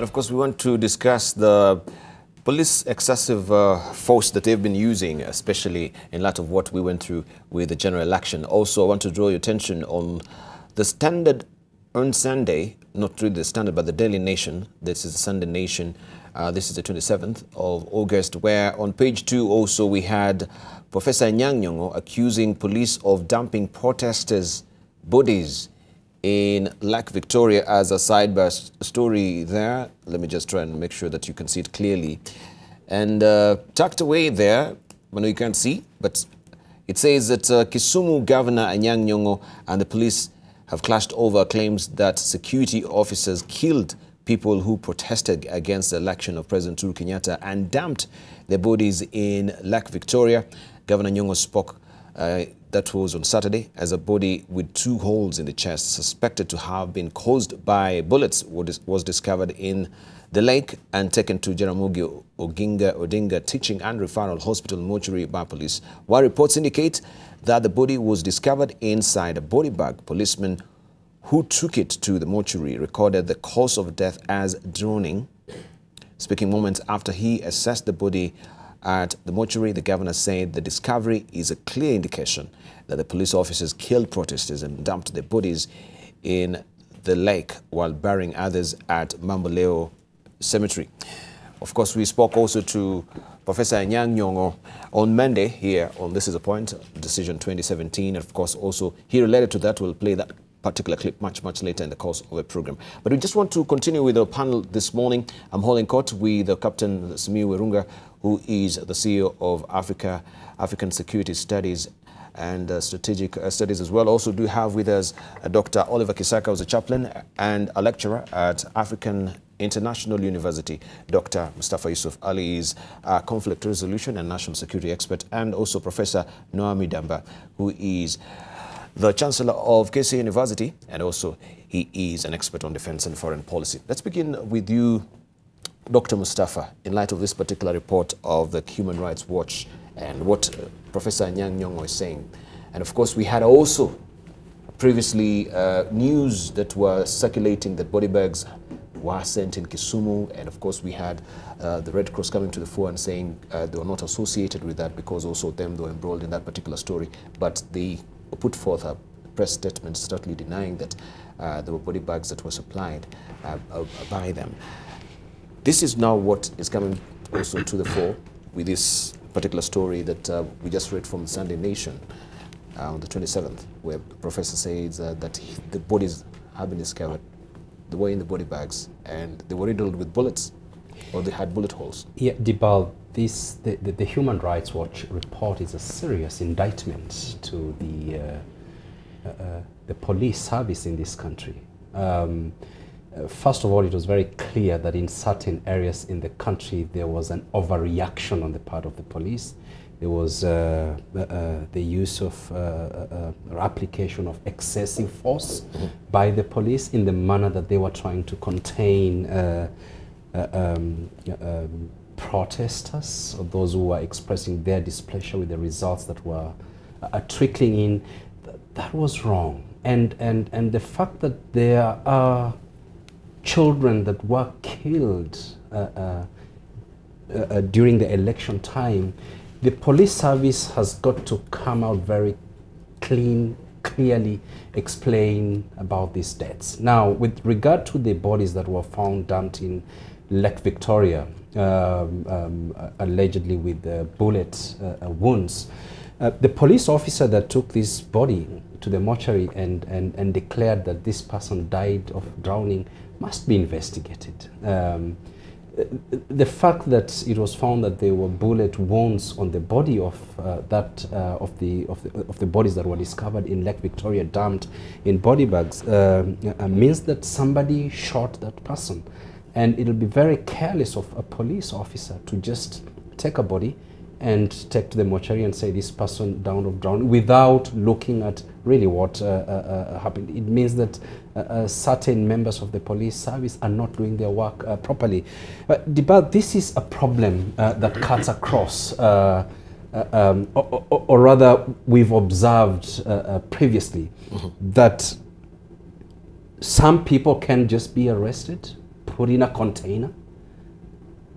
And of course, we want to discuss the police excessive force that they've been using, especially in light of what we went through with the general election. Also, I want to draw your attention on the Standard on Sunday, not through the Standard, but the Daily Nation. This is the Sunday Nation. This is the 27th of August, where on page 2 also we had Professor Anyang' Nyong'o accusing police of dumping protesters' bodies in Lake Victoria as a sidebar story there. Let me just try and make sure that you can see it clearly. And tucked away there, I know you can't see, but it says that Kisumu Governor Anyang' Nyong'o and the police have clashed over claims that security officers killed people who protested against the election of President Uhuru Kenyatta and dumped their bodies in Lake Victoria. Governor Nyong'o spoke, that was on Saturday, as a body with 2 holes in the chest suspected to have been caused by bullets was discovered in the lake and taken to Jaramogi Oginga Odinga Teaching and Referral Hospital mortuary by police, while reports indicate that the body was discovered inside a body bag. Policemen who took it to the mortuary recorded the cause of death as drowning. Speaking moments after he assessed the body at the mortuary, the governor said the discovery is a clear indication that the police officers killed protesters and dumped their bodies in the lake while burying others at Mamboleo Cemetery. Of course, we spoke also to Professor Anyang' Nyong'o on Monday here on This is a Point, Decision 2017. And of course, also he related to that. We'll play that particular clip much later in the course of the program. But we just want to continue with our panel this morning. I'm holding court with Captain Simiyu Werunga, who is the CEO of African Security Studies and Strategic Studies as well. Also do have with us Dr. Oliver Kisaka, who's a chaplain and a lecturer at African International University. Dr. Mustafa Yusuf Ali is a conflict resolution and national security expert, and also Professor Noah Midamba, who is the Chancellor of KC University, and also he is an expert on defense and foreign policy. Let's begin with you, Dr. Mustafa, in light of this particular report of the Human Rights Watch and what Professor Anyang' Nyong'o is saying. And of course, we had also previously news that were circulating that body bags were sent in Kisumu, and of course we had the Red Cross coming to the fore and saying they were not associated with that because also they were embroiled in that particular story, but they put forth a press statement starkly denying that there were body bags that were supplied by them. This is now what is coming also to the fore with this particular story that we just read from the Sunday Nation on the 27th, where the professor says that the bodies have been discovered. They were in the body bags and they were riddled with bullets, or they had bullet holes. Yeah, Dibal, the Human Rights Watch report is a serious indictment to the police service in this country. First of all, it was very clear that in certain areas in the country there was an overreaction on the part of the police. There was the use of application of excessive force by the police in the manner that they were trying to contain protesters, or those who were expressing their displeasure with the results that were trickling in. That was wrong. And the fact that there are children that were killed during the election time, the police service has got to come out very clearly explain about these deaths. Now, with regard to the bodies that were found dumped in Lake Victoria, allegedly with bullet wounds, the police officer that took this body to the mortuary and declared that this person died of drowning must be investigated. The fact that it was found that there were bullet wounds on the body of the bodies that were discovered in Lake Victoria dumped in body bags means that somebody shot that person. And it'll be very careless of a police officer to just take a body and take to the mortuary and say this person died of drowning without looking at really what happened. It means that certain members of the police service are not doing their work properly. But Dibal, this is a problem that cuts across, or rather we've observed previously that some people can just be arrested, urina container,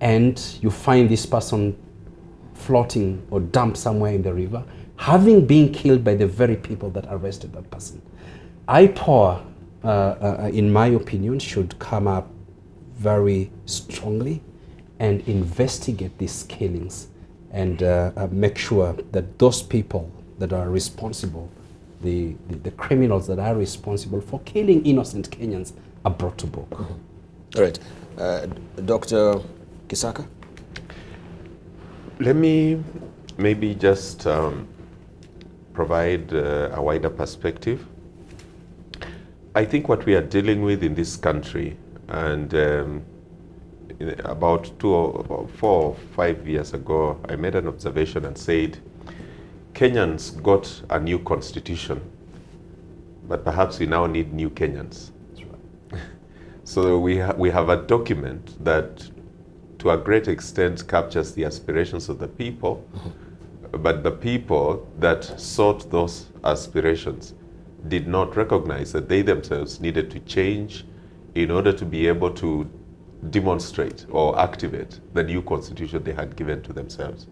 and you find this person floating or dumped somewhere in the river, having been killed by the very people that arrested that person. IPOA, in my opinion, should come up very strongly and investigate these killings and make sure that those people that are responsible, the criminals that are responsible for killing innocent Kenyans, are brought to book. Mm-hmm. All right. Dr. Kisaka? Let me maybe just provide a wider perspective. I think what we are dealing with in this country, and about 4 or 5 years ago, I made an observation and said, Kenyans got a new constitution, but perhaps we now need new Kenyans. That's right. So we have a document that to a great extent captures the aspirations of the people, but the people that sought those aspirations did not recognize that they themselves needed to change in order to be able to demonstrate or activate the new constitution they had given to themselves.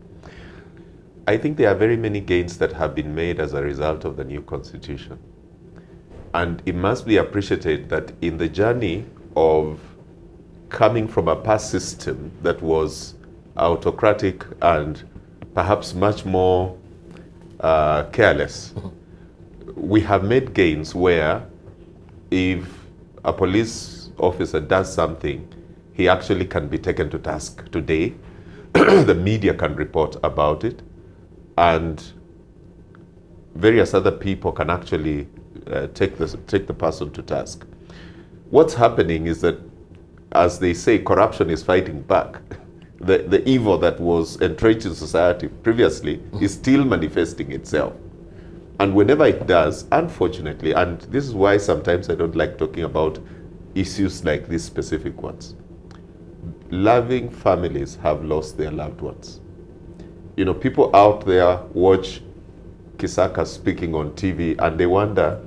I think there are very many gains that have been made as a result of the new constitution. And it must be appreciated that in the journey of coming from a past system that was autocratic and perhaps much more careless, we have made gains where if a police officer does something, he actually can be taken to task today. The media can report about it, and various other people can actually take the person to task. What's happening is that, as they say, corruption is fighting back. The evil that was entrenched in society previously is still manifesting itself. And whenever it does, unfortunately, and this is why sometimes I don't like talking about issues like these specific ones, loving families have lost their loved ones. You know, people out there watch Kisaka speaking on TV and they wonder,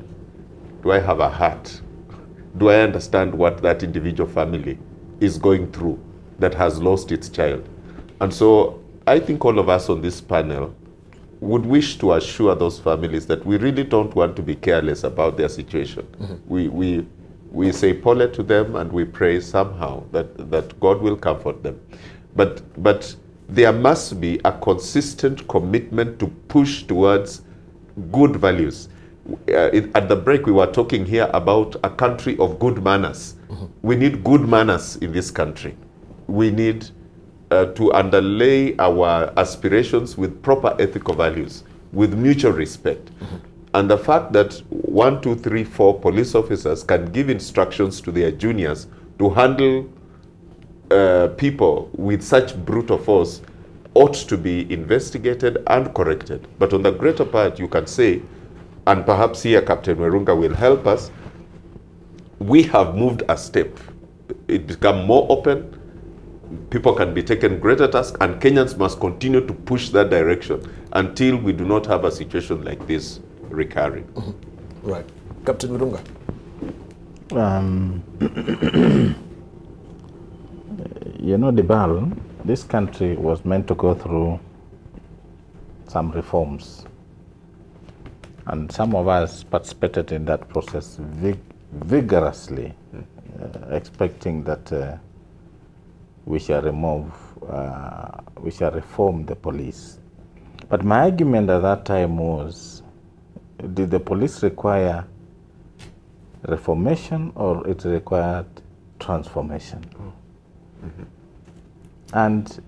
do I have a heart? Do I understand what that individual family is going through that has lost its child? And so I think all of us on this panel would wish to assure those families that we really don't want to be careless about their situation. Mm-hmm. We say pole to them and we pray somehow that God will comfort them. But there must be a consistent commitment to push towards good values. At the break, we were talking here about a country of good manners. Mm-hmm. We need good manners in this country. We need to underlay our aspirations with proper ethical values, with mutual respect. Mm-hmm. And the fact that 1, 2, 3, 4 police officers can give instructions to their juniors to handle people with such brutal force ought to be investigated and corrected. But on the greater part, you can say, and perhaps here Captain Werunga will help us, we have moved a step. It become more open. People can be taken greater task, and Kenyans must continue to push that direction until we do not have a situation like this recurring. Mm-hmm. Right. Captain Werunga. You know, Dibal, this country was meant to go through some reforms, and some of us participated in that process vigorously, expecting that we shall reform the police. But my argument at that time was, did the police require reformation or it required transformation? Mm-hmm. And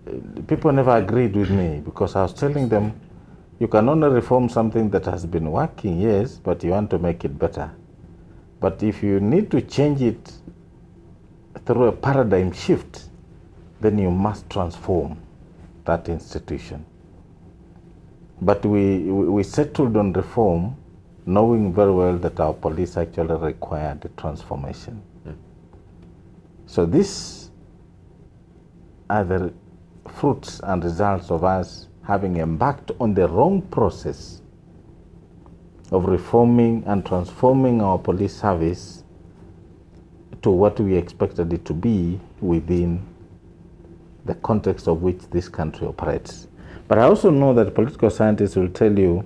people never agreed with me, because I was telling them, you can only reform something that has been working, yes, but you want to make it better. But if you need to change it through a paradigm shift, then you must transform that institution. But we settled on reform, knowing very well that our police actually required the transformation. Mm. So these are the fruits and results of us having embarked on the wrong process of reforming and transforming our police service to what we expected it to be within the context of which this country operates. But I also know that political scientists will tell you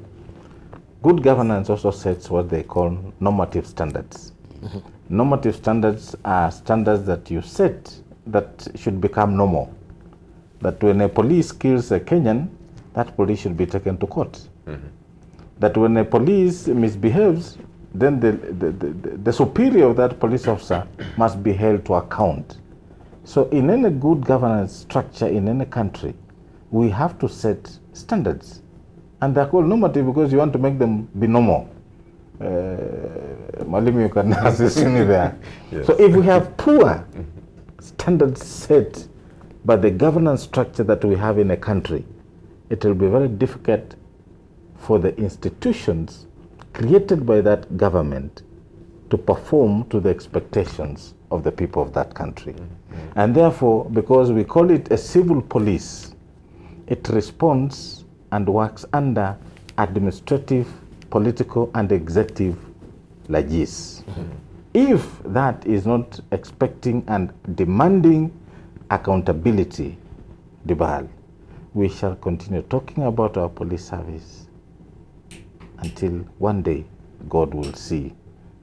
good governance also sets what they call normative standards. Mm-hmm. Normative standards are standards that you set that should become normal. That when a police kills a Kenyan, that police should be taken to court. Mm-hmm. That when a police misbehaves, then the superior of that police officer must be held to account. So in any good governance structure in any country, we have to set standards. And they're called normative because you want to make them be normal. Malim, you can assist me there. Yes. So if we have poor standards set by the governance structure that we have in a country, it will be very difficult for the institutions created by that government to perform to the expectations of the people of that country. Mm-hmm. And therefore, because we call it a civil police, it responds and works under administrative, political, and executive legis. Mm-hmm. If that is not expecting and demanding accountability, Dibal, we shall continue talking about our police service until one day God will see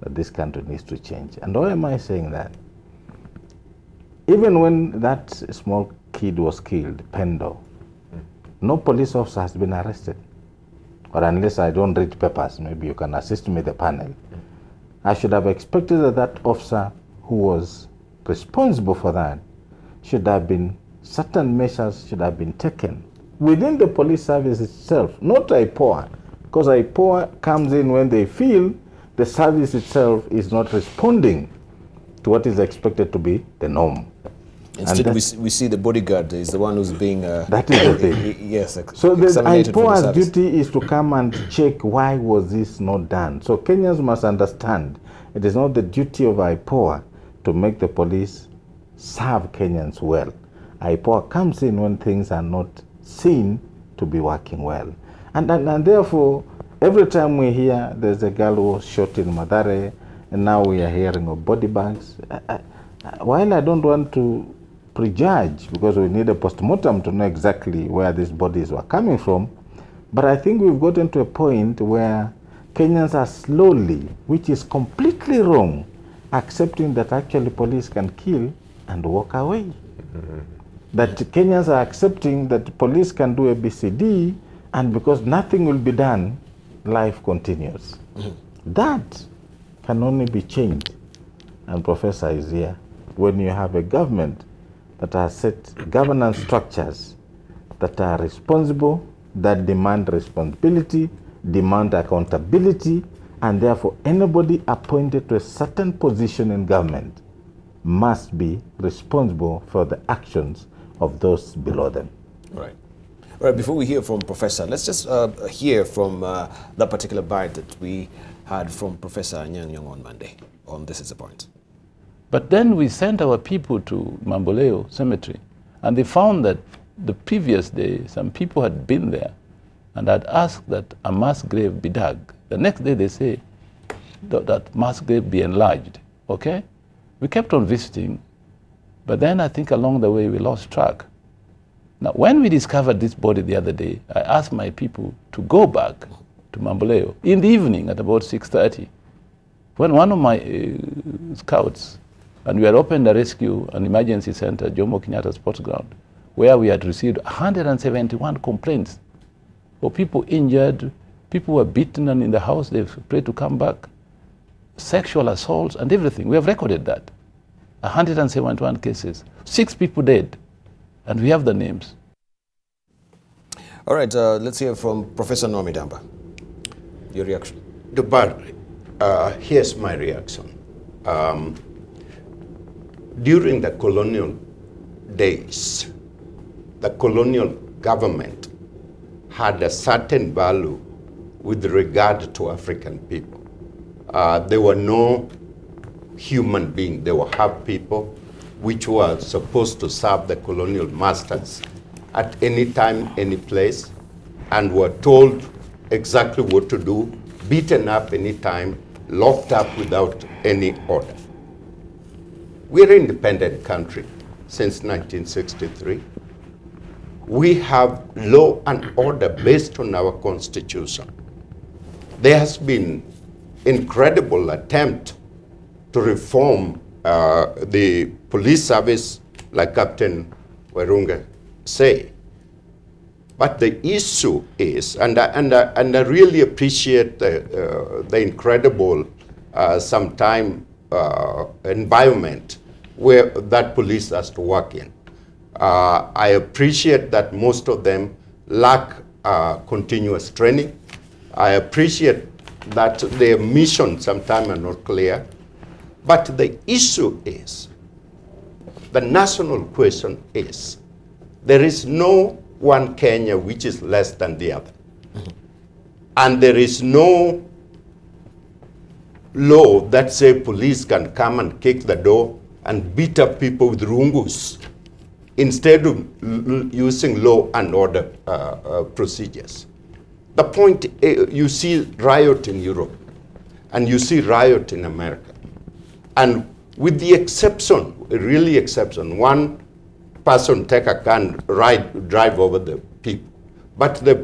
that this country needs to change. And why am I saying that? Even when that small kid was killed, Pendo, no police officer has been arrested. Or unless I don't read papers, maybe you can assist me, the panel. I should have expected that that officer who was responsible for that should have been, certain measures should have been taken within the police service itself, not IPOA. Because IPOA comes in when they feel the service itself is not responding to what is expected to be the norm. Instead, we see the bodyguard is the one who's being... that is the thing. Yes. So the IPOA's duty is to come and check why was this not done. So Kenyans must understand it is not the duty of IPOA to make the police serve Kenyans well. IPOA comes in when things are not seen to be working well. And therefore, every time we hear there's a girl who was shot in Madare, and now we are hearing of body bags. While I don't want to prejudge, because we need a post-mortem to know exactly where these bodies were coming from, but I think we've gotten to a point where Kenyans are slowly, which is completely wrong, accepting that actually police can kill and walk away. Mm-hmm. That Kenyans are accepting that police can do a BCD, and because nothing will be done, life continues. Mm-hmm. That can only be changed. And Professor is here. When you have a government that has set governance structures that are responsible, that demand responsibility, demand accountability, and therefore anybody appointed to a certain position in government must be responsible for the actions of those below them. Right. All right, before we hear from Professor, let's just hear from that particular bite that we had from Professor Anyang' Nyong'o on Monday on This is a Point. But then we sent our people to Mamboleo Cemetery, and they found that the previous day, some people had been there and had asked that a mass grave be dug. The next day they say that mass grave be enlarged, okay? We kept on visiting, but then I think along the way we lost track. Now, when we discovered this body the other day, I asked my people to go back to Mamboleo in the evening at about 6:30, when one of my scouts, and we had opened a rescue and emergency center, Jomo Kenyatta Sports Ground, where we had received 171 complaints of people injured, people were beaten and in the house, they've prayed to come back, sexual assaults and everything. We have recorded that. 171 cases, 6 people dead, and we have the names. All right, let's hear from Professor Noah Midamba. Your reaction. Here's my reaction. During the colonial days, the colonial government had a certain value with regard to African people. There were no human beings, they were half people, which were supposed to serve the colonial masters at any time, any place, and were told exactly what to do, beaten up any time, locked up without any order. We're an independent country since 1963. We have law and order based on our constitution. There has been incredible attempt to reform the police service, like Captain Werunga say. But the issue is, and I really appreciate the incredible, sometime environment where that police has to work in. I appreciate that most of them lack continuous training. I appreciate that their mission sometimes are not clear. But the issue is, the national question is, there is no one Kenya which is less than the other. Mm-hmm. And there is no law that say police can come and kick the door and beat up people with rungus instead of using law and order procedures. The point, you see riot in Europe and you see riot in America. And with the exception, really exception, one person take a gun, drive over the people. But the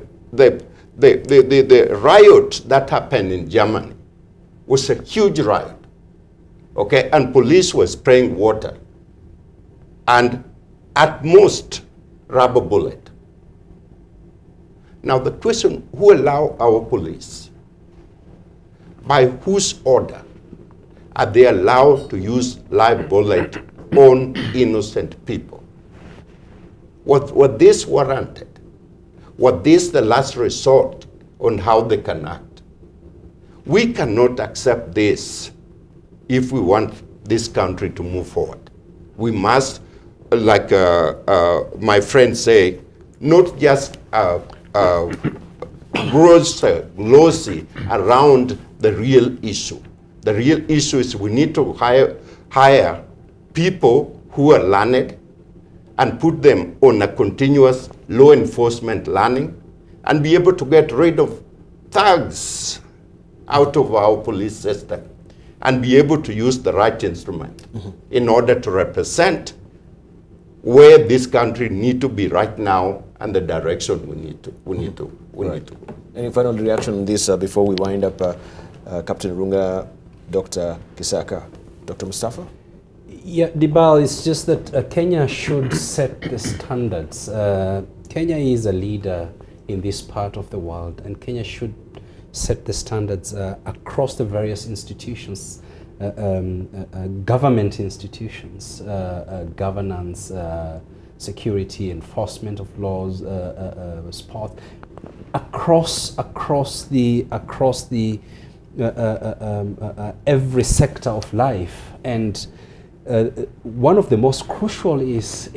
riot that happened in Germany was a huge riot, okay? And police were spraying water and at most rubber bullet. Now the question, who allow our police? By whose order are they allowed to use live bullet on innocent people? What this warranted, what this the last resort on how they can act. We cannot accept this if we want this country to move forward. We must, like my friend say, not just glossy around the real issue. The real issue is we need to hire people who are learned, and put them on a continuous law enforcement learning and be able to get rid of thugs out of our police system and be able to use the right instrument mm-hmm. in order to represent where this country need to be right now and the direction we need to. Any final reaction on this before we wind up, Captain Werunga, Dr. Kisaka, Dr. Mustafa? Yeah, Dibal, it's just that Kenya should set the standards. Kenya is a leader in this part of the world, and Kenya should set the standards across the various institutions, government institutions, governance, security, enforcement of laws, sport, across every sector of life. And one of the most crucial is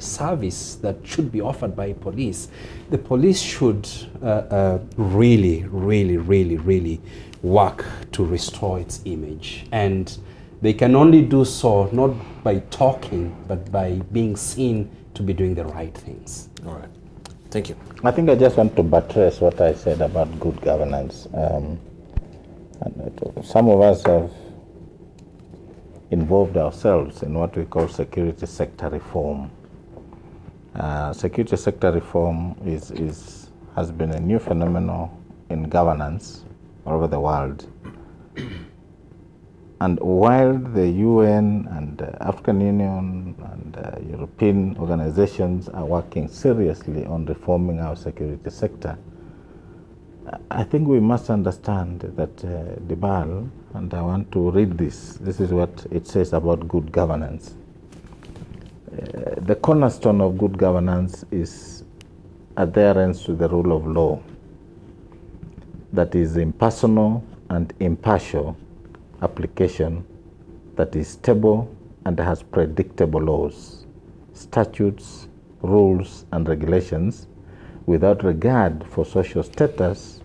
service that should be offered by police. The police should really work to restore its image. And they can only do so not by talking, but by being seen to be doing the right things. All right. Thank you. I think I just want to buttress what I said about good governance. And some of us have involved ourselves in what we call security sector reform. Security sector reform has been a new phenomenon in governance all over the world. And while the UN and African Union and European organizations are working seriously on reforming our security sector, I think we must understand that Dibal, and I want to read this. This is what it says about good governance. The cornerstone of good governance is adherence to the rule of law that is impersonal and impartial application that is stable and has predictable laws, statutes, rules, and regulations without regard for social status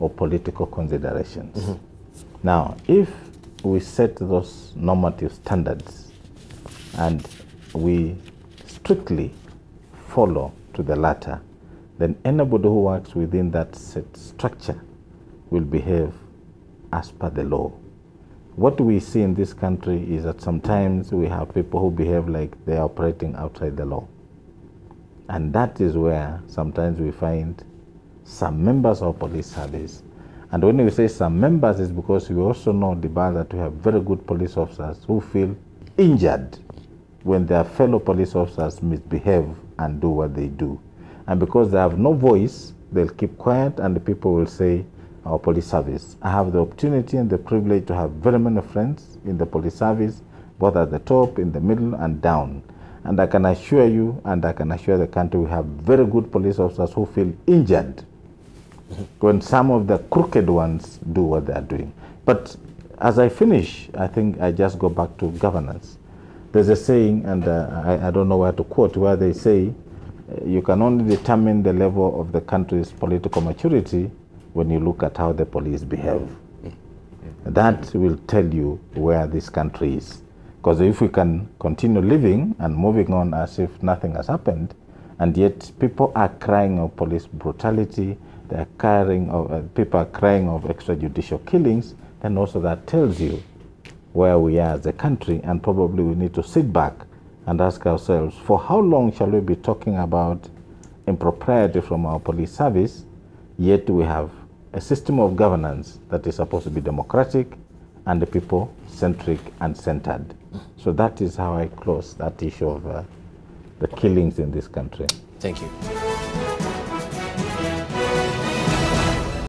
or political considerations. Mm-hmm. Now, if we set those normative standards and we strictly follow to the latter, then anybody who works within that set structure will behave as per the law. What we see in this country is that sometimes we have people who behave like they are operating outside the law. And that is where sometimes we find some members of police service. And when we say some members, it's because we also know the bar that we have very good police officers who feel injured when their fellow police officers misbehave and do what they do. And because they have no voice, they'll keep quiet and the people will say, our police service. I have the opportunity and the privilege to have very many friends in the police service, both at the top, in the middle, and down. And I can assure you, and I can assure the country, we have very good police officers who feel injured when some of the crooked ones do what they are doing. But as I finish, I think I just go back to governance. There's a saying, and I don't know where to quote, where they say, you can only determine the level of the country's political maturity when you look at how the police behave. That will tell you where this country is. Because if we can continue living and moving on as if nothing has happened, and yet people are crying of police brutality, they are crying of, people are crying of extrajudicial killings, then also that tells you where we are as a country, and probably we need to sit back and ask ourselves, for how long shall we be talking about impropriety from our police service, yet we have a system of governance that is supposed to be democratic and the people-centric and centered. So that is how I close that issue of the killings in this country. Thank you.